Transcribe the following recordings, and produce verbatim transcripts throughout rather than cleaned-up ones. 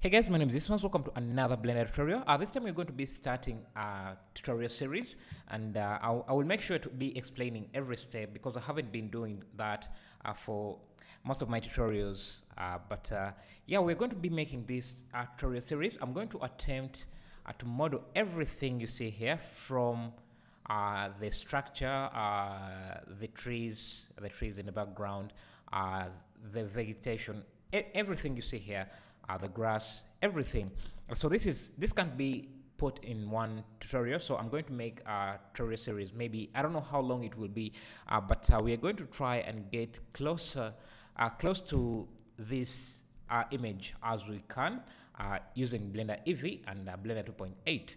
Hey guys, my name is Ismans. Welcome to another Blender tutorial. Uh, this time we're going to be starting a tutorial series, and uh, I'll, I will make sure to be explaining every step because I haven't been doing that uh, for most of my tutorials. Uh, but uh, yeah, we're going to be making this uh, tutorial series. I'm going to attempt uh, to model everything you see here from uh, the structure, uh, the trees, the trees in the background, uh, the vegetation, e everything you see here. Uh, the grass, everything. So this is this can be put in one tutorial, so I'm going to make a tutorial series. Maybe I don't know how long it will be, uh, but uh, we are going to try and get closer uh, close to this uh, image as we can uh, using Blender E V and uh, Blender two point eight.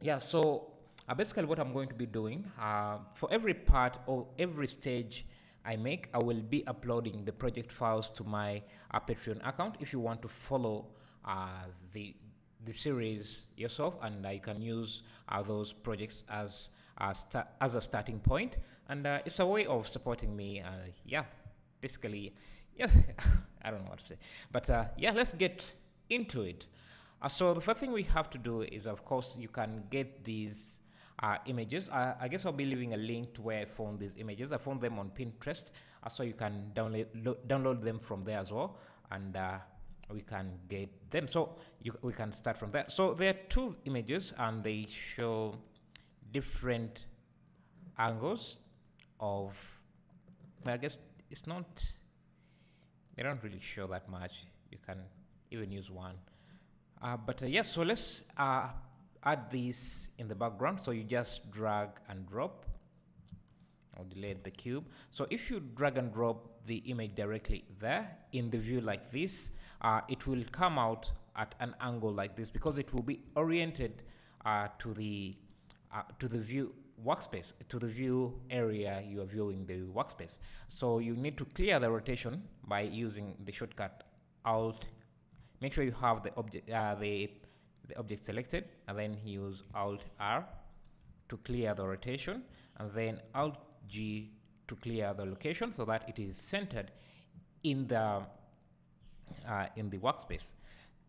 Yeah, so uh, basically what I'm going to be doing uh, for every part or every stage I make, I will be uploading the project files to my uh, Patreon account. If you want to follow uh, the the series yourself, and uh, you can use uh, those projects as uh, as a starting point, and uh, it's a way of supporting me. Uh, yeah, basically, yeah, I don't know what to say, but uh, yeah, let's get into it. Uh, so the first thing we have to do is, of course, you can get these Uh, images. Uh, I guess I'll be leaving a link to where I found these images. I found them on Pinterest, uh, so you can download lo download them from there as well, and uh, we can get them. So you, we can start from there. So there are two images, and they show different angles of. I guess it's not. They don't really show that much. You can even use one, uh, but uh, yeah. So let's. Uh, Add this in the background, so you just drag and drop. I'll delete the cube. So if you drag and drop the image directly there in the view like this, uh, it will come out at an angle like this because it will be oriented uh, to the uh, to the view workspace, to the view area you are viewing the workspace. So you need to clear the rotation by using the shortcut Alt. Make sure you have the object uh, the the object selected, and then use Alt R to clear the rotation, and then Alt G to clear the location so that it is centered in the uh, in the workspace.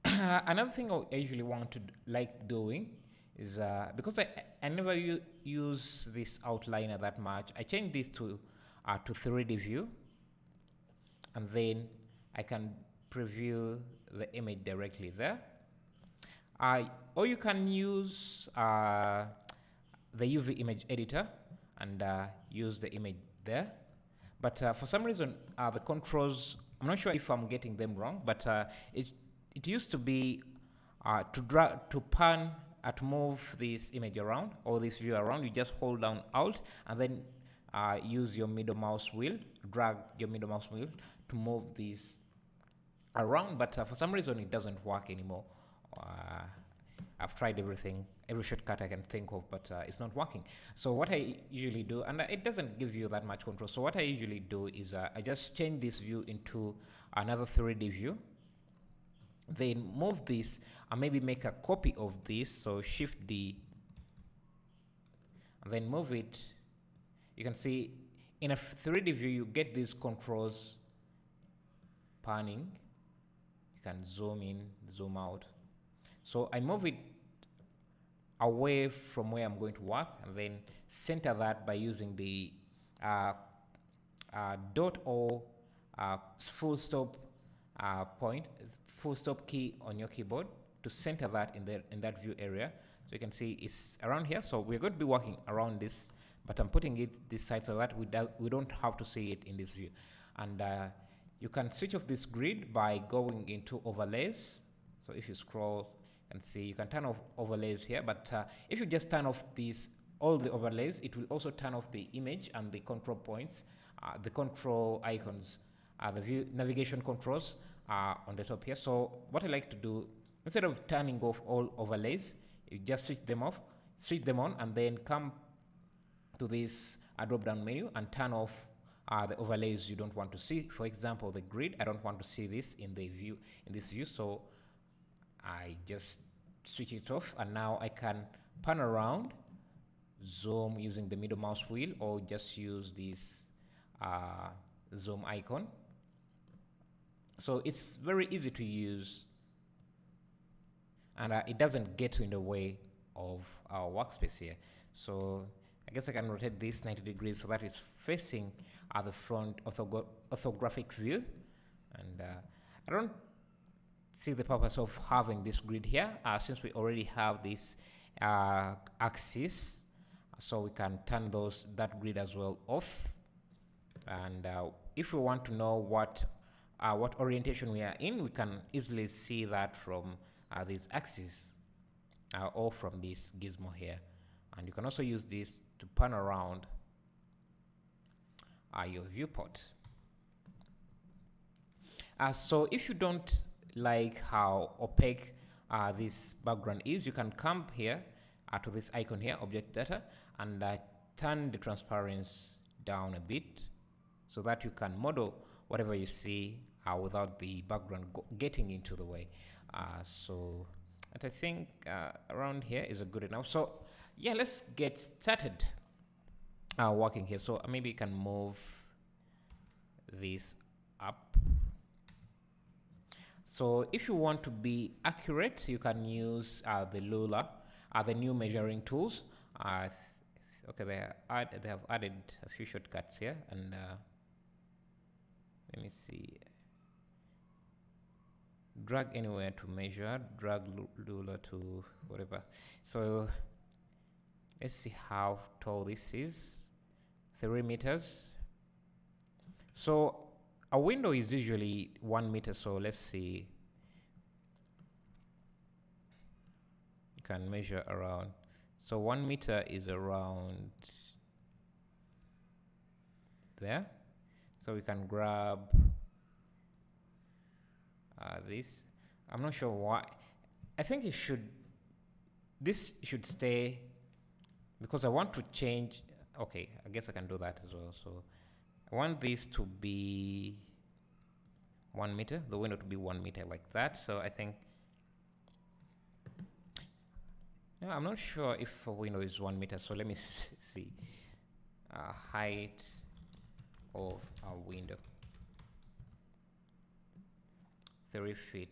Another thing I usually want to like doing is uh, because I, I never use this outliner that much, I change this to uh, to three D view, and then I can preview the image directly there. Uh, or you can use uh, the U V image editor and uh, use the image there. But uh, for some reason, uh, the controls, I'm not sure if I'm getting them wrong, but uh, it, it used to be uh, to drag, to pan, uh, to move this image around or this view around, you just hold down Alt and then uh, use your middle mouse wheel, drag your middle mouse wheel to move this around. But uh, for some reason, it doesn't work anymore. Uh, I've tried everything, every shortcut I can think of, but uh, it's not working. So what I usually do, and it doesn't give you that much control, so what I usually do is uh, I just change this view into another three D view, then move this and maybe make a copy of this, so Shift D, and then move it. You can see in a three D view you get these controls panning. Can zoom in, zoom out. So I move it away from where I'm going to work, and then center that by using the uh, uh, dot or uh, full stop uh, point, full stop key on your keyboard to center that in there in that view area. So you can see it's around here. So we're going to be working around this, but I'm putting it this side so that we do, we don't have to see it in this view. And uh, you can switch off this grid by going into overlays. So if you scroll and see, you can turn off overlays here, but uh, if you just turn off these, all the overlays, it will also turn off the image and the control points, uh, the control icons, uh, the view navigation controls uh, on the top here. So what I like to do, instead of turning off all overlays, you just switch them off, switch them on, and then come to this uh, drop-down menu and turn off Uh, the overlays you don't want to see. For example, the grid, I don't want to see this in the view in this view, so I just switch it off, and now I can pan around, zoom using the middle mouse wheel, or just use this uh, zoom icon. So it's very easy to use and uh, it doesn't get in the way of our workspace here. So I guess I can rotate this ninety degrees so that it's facing uh, the front orthogo orthographic view. And uh, I don't see the purpose of having this grid here, uh, since we already have this uh, axis, so we can turn those that grid as well off. And uh, if we want to know what uh, what orientation we are in, we can easily see that from uh, this axis uh, or from this gizmo here. And you can also use this to pan around uh, your viewport. Uh, so if you don't like how opaque uh, this background is, you can come here uh, to this icon here, object data, and uh, turn the transparency down a bit so that you can model whatever you see uh, without the background go getting into the way. Uh, so and I think uh, around here is a good enough. So yeah, let's get started uh, working here. So maybe you can move this up. So if you want to be accurate, you can use uh, the Lula, uh, the new measuring tools. Uh, okay, they, are add they have added a few shortcuts here, and uh, let me see. Drag anywhere to measure, drag Lula to whatever. So let's see how tall this is, three meters. So a window is usually one meter, so let's see. You can measure around. So one meter is around there. So we can grab uh, this. I'm not sure why. I think it should, this should stay because I want to change. Okay, I guess I can do that as well. So I want this to be one meter, the window to be one meter like that. So I think, no, I'm not sure if a window is one meter. So let me see, uh, height of a window, three feet.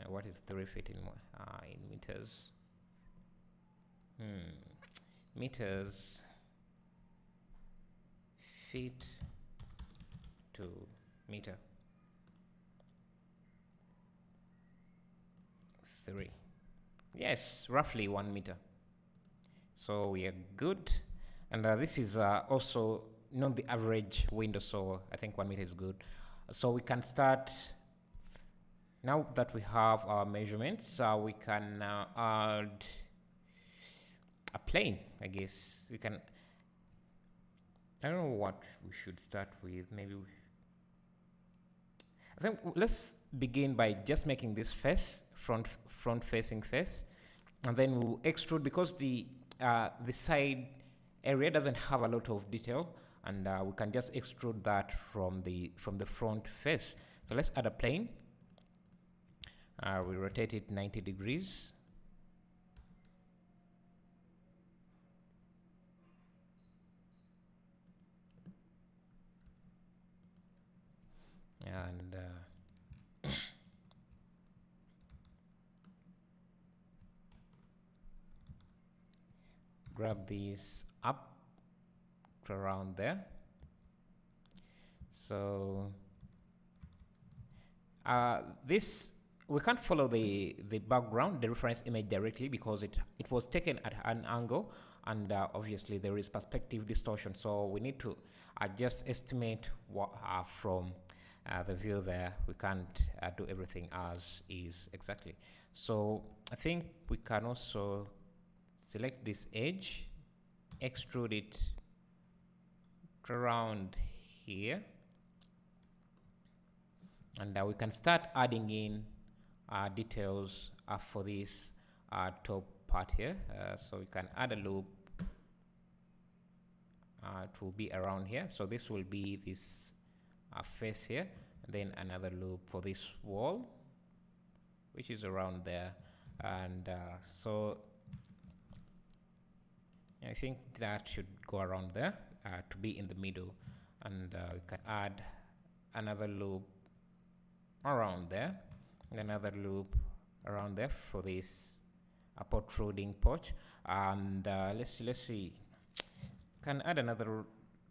Uh, what is three feet in uh, in meters? Hmm, meters, feet. Meter three. Yes, roughly one meter. So we are good. And uh, this is uh, also not the average window, so I think one meter is good. So we can start now that we have our measurements. Uh, we can uh, add a plane, I guess. We can. I don't know what we should start with. Maybe we. Then let's begin by just making this face front front facing face, and then we'll extrude because the uh, the side area doesn't have a lot of detail, and uh, we can just extrude that from the from the front face. So let's add a plane. Uh, we rotate it ninety degrees. And uh, grab these up to around there. So uh, this we can't follow the the background, the reference image directly because it it was taken at an angle, and uh, obviously there is perspective distortion. So we need to uh, just estimate what uh, from. Uh, the view there, we can't uh, do everything as is exactly. So I think we can also select this edge, extrude it around here, and uh, we can start adding in uh, details uh, for this uh, top part here. Uh, so we can add a loop uh, to be around here. So this will be this a face here, and then another loop for this wall, which is around there. And uh, so I think that should go around there uh, to be in the middle. And uh, we can add another loop around there, and another loop around there for this uh, protruding porch. And uh, let's see, let's see. Can add another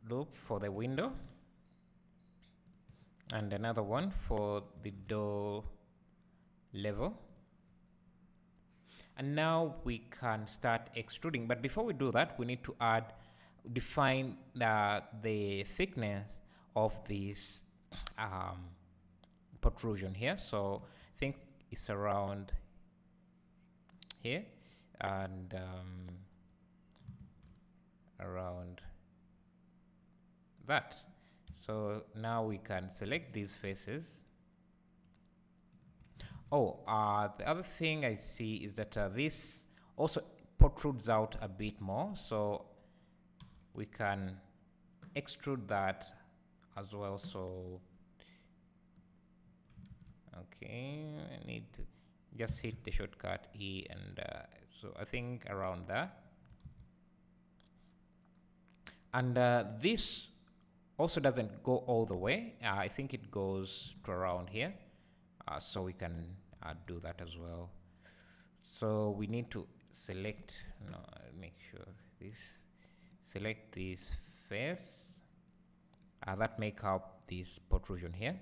loop for the window and another one for the door level. And now we can start extruding. But before we do that, we need to add, define the, the thickness of this um, protrusion here. So I think it's around here and um, around that. So now we can select these faces. Oh, uh, the other thing I see is that uh, this also protrudes out a bit more, so we can extrude that as well. So, okay, I need to just hit the shortcut E, and uh, so I think around there. And uh, this also doesn't go all the way. Uh, I think it goes to around here. Uh, so we can uh, do that as well. So we need to select, no, make sure this, select this face uh, that make up this protrusion here.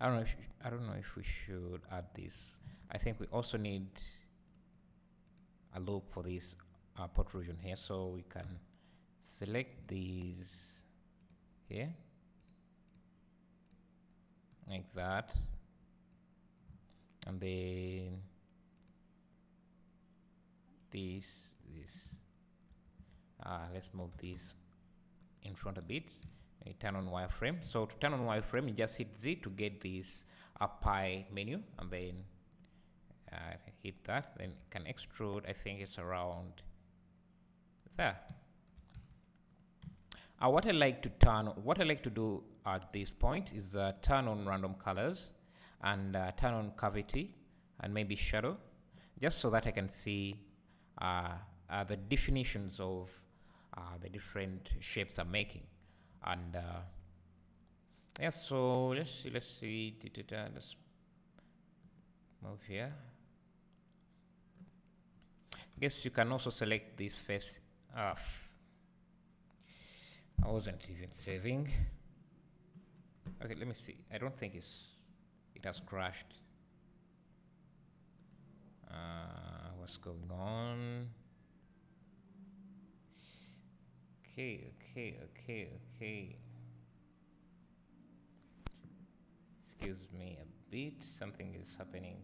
I don't know if, I don't know if we should add this. I think we also need a loop for this uh, protrusion here. So we can select these here. Like that, and then this, this. Uh, let's move this in front a bit. We turn on wireframe. So to turn on wireframe, you just hit Z to get this uh, pie menu, and then uh, hit that. Then you can extrude. I think it's around there. Uh, what I like to turn, what I like to do at this point is uh, turn on random colors and uh, turn on cavity and maybe shadow, just so that I can see uh, uh, the definitions of uh, the different shapes I'm making. And uh, yeah, so let's see, let's see, let's move here. I guess you can also select this face off. I wasn't even saving. Okay, let me see. I don't think it's it has crashed. Uh, what's going on? Okay, okay, okay, okay. Excuse me a bit. Something is happening.